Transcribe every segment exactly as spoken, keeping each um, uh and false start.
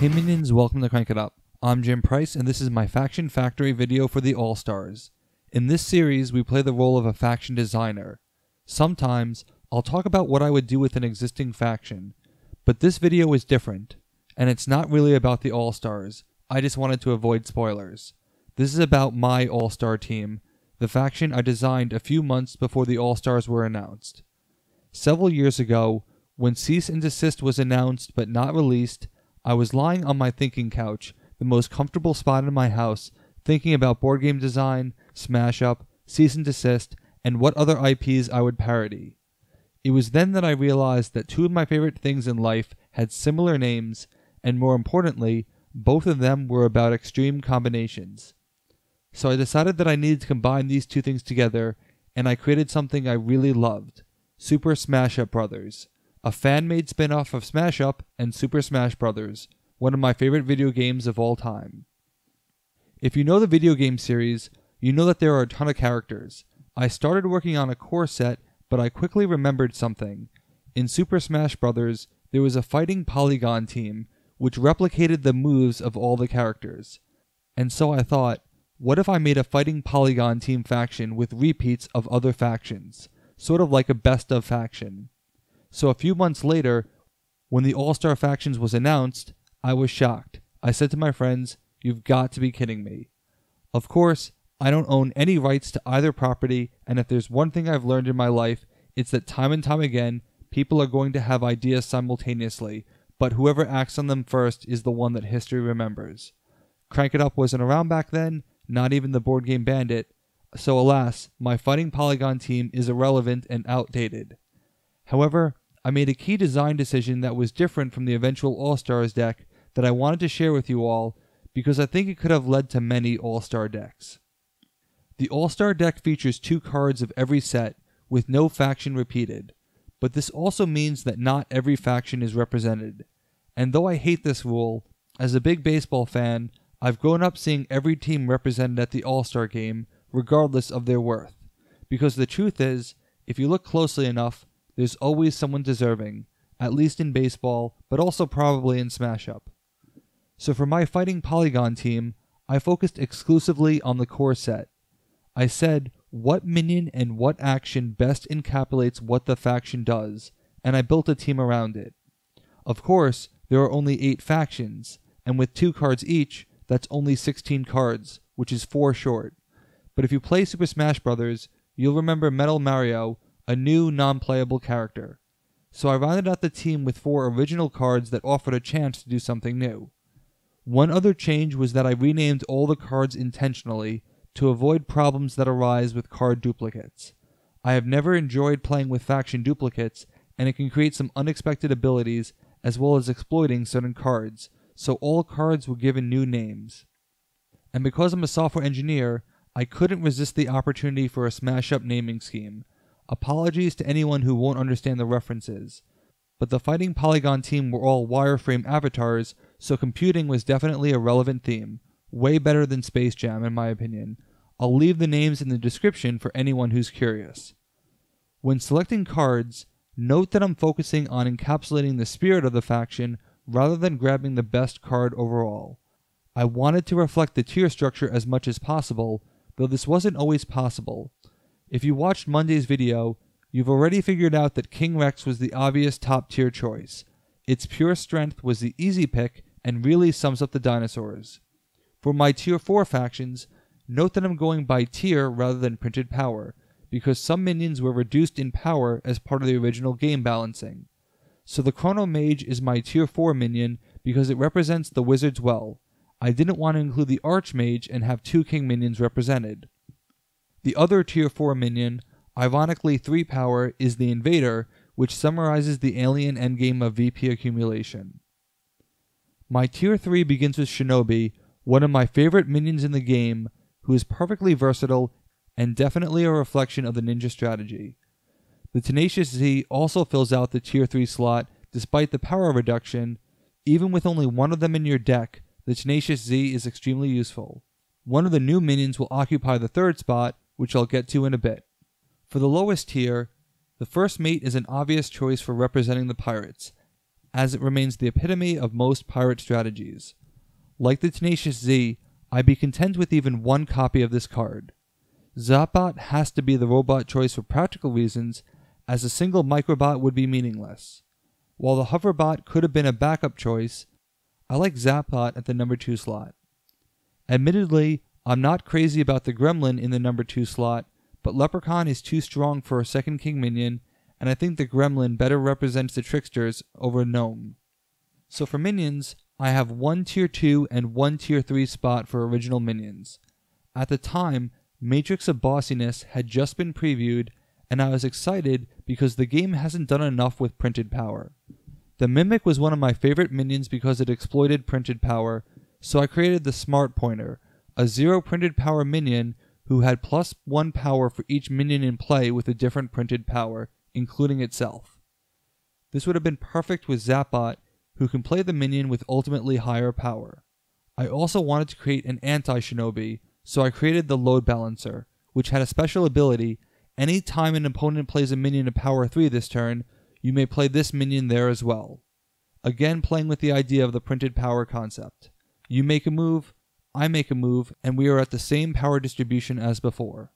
Hey minions, welcome to Crank It Up. I'm Jim Price and this is my Faction Factory video for the All-Stars. In this series, we play the role of a faction designer. Sometimes, I'll talk about what I would do with an existing faction, but this video is different, and it's not really about the All-Stars. I just wanted to avoid spoilers. This is about my All-Star team, the faction I designed a few months before the All-Stars were announced. Several years ago, when Cease and Desist was announced but not released, I was lying on my thinking couch, the most comfortable spot in my house, thinking about board game design, Smash Up, Cease and Desist, and what other I Ps I would parody. It was then that I realized that two of my favorite things in life had similar names, and more importantly, both of them were about extreme combinations. So I decided that I needed to combine these two things together, and I created something I really loved, Super Smash Up Brothers. A fan-made spin-off of Smash Up and Super Smash Bros., one of my favorite video games of all time. If you know the video game series, you know that there are a ton of characters. I started working on a core set, but I quickly remembered something. In Super Smash Bros., there was a Fighting Polygon Team, which replicated the moves of all the characters. And so I thought, what if I made a Fighting Polygon Team faction with repeats of other factions? Sort of like a best-of faction. So a few months later, when the All-Star Factions was announced, I was shocked. I said to my friends, "You've got to be kidding me." Of course, I don't own any rights to either property, and if there's one thing I've learned in my life, it's that time and time again, people are going to have ideas simultaneously, but whoever acts on them first is the one that history remembers. Crank It Up wasn't around back then, not even the board game Bandit, so alas, my Fighting Polygon Team is irrelevant and outdated. However, I made a key design decision that was different from the eventual All-Stars deck that I wanted to share with you all because I think it could have led to many All-Star decks. The All-Star deck features two cards of every set with no faction repeated, but this also means that not every faction is represented. And though I hate this rule, as a big baseball fan, I've grown up seeing every team represented at the All-Star game regardless of their worth, because the truth is, if you look closely enough, there's always someone deserving, at least in baseball, but also probably in Smash Up. So for my Fighting Polygon Team, I focused exclusively on the core set. I said, what minion and what action best encapsulates what the faction does, and I built a team around it. Of course, there are only eight factions, and with two cards each, that's only sixteen cards, which is four short. But if you play Super Smash Bros., you'll remember Metal Mario, a new non-playable character. So I rounded out the team with four original cards that offered a chance to do something new. One other change was that I renamed all the cards intentionally to avoid problems that arise with card duplicates. I have never enjoyed playing with faction duplicates, and it can create some unexpected abilities as well as exploiting certain cards, so all cards were given new names. And because I'm a software engineer, I couldn't resist the opportunity for a Smash-Up naming scheme. Apologies to anyone who won't understand the references, but the Fighting Polygon Team were all wireframe avatars, so computing was definitely a relevant theme, way better than Space Jam in my opinion. I'll leave the names in the description for anyone who's curious. When selecting cards, note that I'm focusing on encapsulating the spirit of the faction rather than grabbing the best card overall. I wanted to reflect the tier structure as much as possible, though this wasn't always possible. If you watched Monday's video, you've already figured out that King Rex was the obvious top-tier choice. Its pure strength was the easy pick and really sums up the dinosaurs. For my tier four factions, note that I'm going by tier rather than printed power, because some minions were reduced in power as part of the original game balancing. So the Chronomage is my tier four minion because it represents the wizard's well. I didn't want to include the Archmage and have two king minions represented. The other tier four minion, ironically three power, is the Invader, which summarizes the alien endgame of V P accumulation. My tier three begins with Shinobi, one of my favorite minions in the game, who is perfectly versatile and definitely a reflection of the ninja strategy. The Tenacious Z also fills out the tier three slot despite the power reduction. Even with only one of them in your deck, the Tenacious Z is extremely useful. One of the new minions will occupy the third spot, which I'll get to in a bit. For the lowest tier, the First Mate is an obvious choice for representing the pirates, as it remains the epitome of most pirate strategies. Like the Tenacious Z, I'd be content with even one copy of this card. Zapbot has to be the robot choice for practical reasons, as a single microbot would be meaningless. While the Hoverbot could have been a backup choice, I like Zapbot at the number two slot. Admittedly, I'm not crazy about the Gremlin in the number two slot, but Leprechaun is too strong for a second King minion, and I think the Gremlin better represents the Tricksters over Gnome. So for minions, I have one tier two and one tier three spot for original minions. At the time, Matrix of Bossiness had just been previewed, and I was excited because the game hasn't done enough with printed power. The Mimic was one of my favorite minions because it exploited printed power, so I created the Smart Pointer, a zero printed power minion who had plus one power for each minion in play with a different printed power, including itself. This would have been perfect with Zapbot, who can play the minion with ultimately higher power. I also wanted to create an anti-Shinobi, so I created the Load Balancer, which had a special ability: any time an opponent plays a minion of power three this turn, you may play this minion there as well. Again, playing with the idea of the printed power concept. You make a move, I make a move, and we are at the same power distribution as before.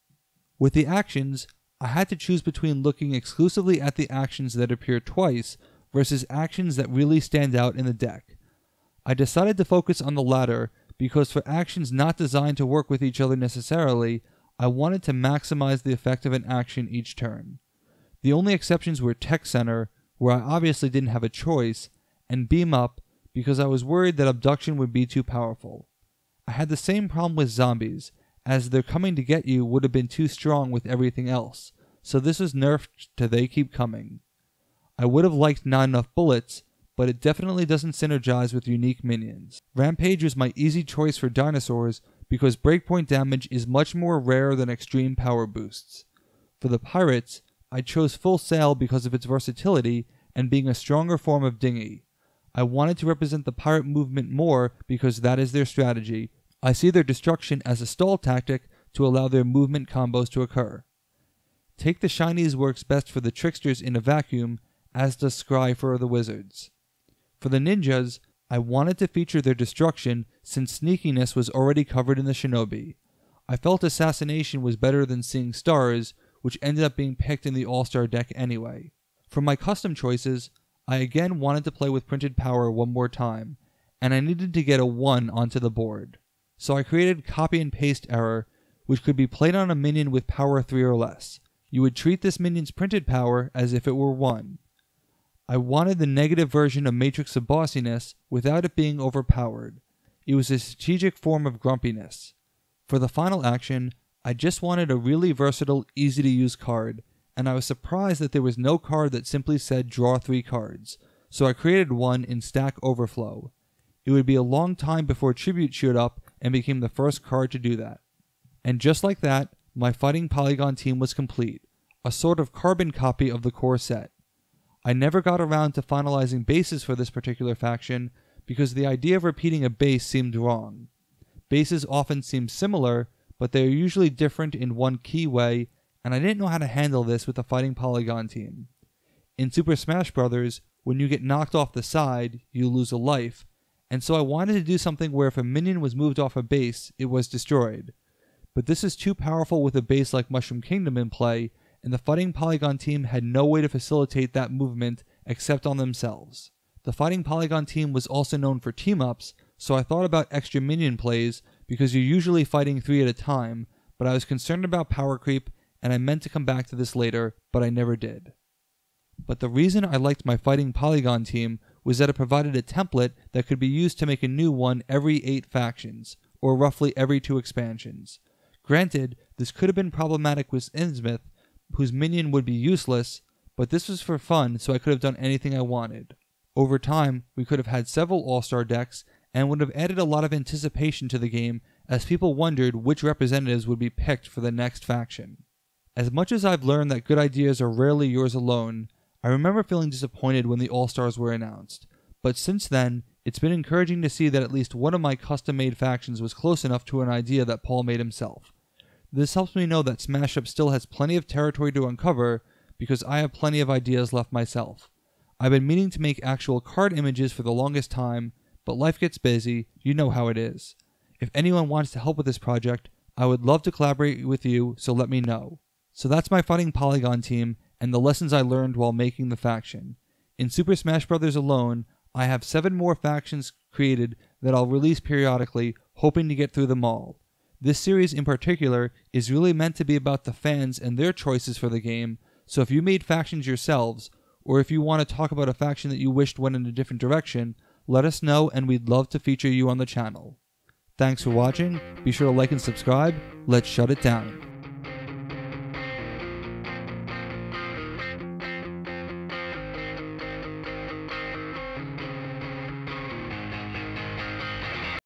With the actions, I had to choose between looking exclusively at the actions that appear twice versus actions that really stand out in the deck. I decided to focus on the latter because for actions not designed to work with each other necessarily, I wanted to maximize the effect of an action each turn. The only exceptions were Tech Center, where I obviously didn't have a choice, and Beam Up, because I was worried that Abduction would be too powerful. I had the same problem with zombies, as They're Coming to Get You would have been too strong with everything else, so this was nerfed to They Keep Coming. I would have liked Not Enough Bullets, but it definitely doesn't synergize with unique minions. Rampage was my easy choice for dinosaurs because breakpoint damage is much more rare than extreme power boosts. For the pirates, I chose Full Sail because of its versatility and being a stronger form of Dinghy. I wanted to represent the pirate movement more because that is their strategy. I see their destruction as a stall tactic to allow their movement combos to occur. Take the Shinies works best for the Tricksters in a vacuum, as does Scry for the Wizards. For the ninjas, I wanted to feature their destruction since sneakiness was already covered in the Shinobi. I felt Assassination was better than Seeing Stars, which ended up being picked in the All-Star deck anyway. For my custom choices, I again wanted to play with printed power one more time, and I needed to get a one onto the board. So I created Copy and Paste Error, which could be played on a minion with power three or less. You would treat this minion's printed power as if it were one. I wanted the negative version of Matrix of Bossiness without it being overpowered. It was a strategic form of grumpiness. For the final action, I just wanted a really versatile, easy-to-use card, and I was surprised that there was no card that simply said draw three cards, so I created one in Stack Overflow. It would be a long time before Tribute showed up and became the first card to do that. And just like that, my Fighting Polygon Team was complete, a sort of carbon copy of the core set. I never got around to finalizing bases for this particular faction because the idea of repeating a base seemed wrong. Bases often seem similar, but they are usually different in one key way, and I didn't know how to handle this with the Fighting Polygon Team. In Super Smash Bros., when you get knocked off the side, you lose a life, and so I wanted to do something where if a minion was moved off a base, it was destroyed. But this is too powerful with a base like Mushroom Kingdom in play, and the Fighting Polygon Team had no way to facilitate that movement except on themselves. The Fighting Polygon Team was also known for team-ups, so I thought about extra minion plays because you're usually fighting three at a time, but I was concerned about power creep and I meant to come back to this later, but I never did. But the reason I liked my Fighting Polygon Team was that it provided a template that could be used to make a new one every eight factions, or roughly every two expansions. Granted, this could have been problematic with Innsmouth, whose minion would be useless, but this was for fun, so I could have done anything I wanted. Over time, we could have had several All-Star decks, and would have added a lot of anticipation to the game, as people wondered which representatives would be picked for the next faction. As much as I've learned that good ideas are rarely yours alone, I remember feeling disappointed when the All-Stars were announced, but since then, it's been encouraging to see that at least one of my custom-made factions was close enough to an idea that Paul made himself. This helps me know that Smash Up still has plenty of territory to uncover because I have plenty of ideas left myself. I've been meaning to make actual card images for the longest time, but life gets busy, you know how it is. If anyone wants to help with this project, I would love to collaborate with you, so let me know. So that's my Fighting Polygon team and the lessons I learned while making the faction. In Super Smash Bros. Alone, I have seven more factions created that I'll release periodically, hoping to get through them all. This series in particular is really meant to be about the fans and their choices for the game, so if you made factions yourselves, or if you want to talk about a faction that you wished went in a different direction, let us know and we'd love to feature you on the channel. Thanks for watching, be sure to like and subscribe, let's shut it down.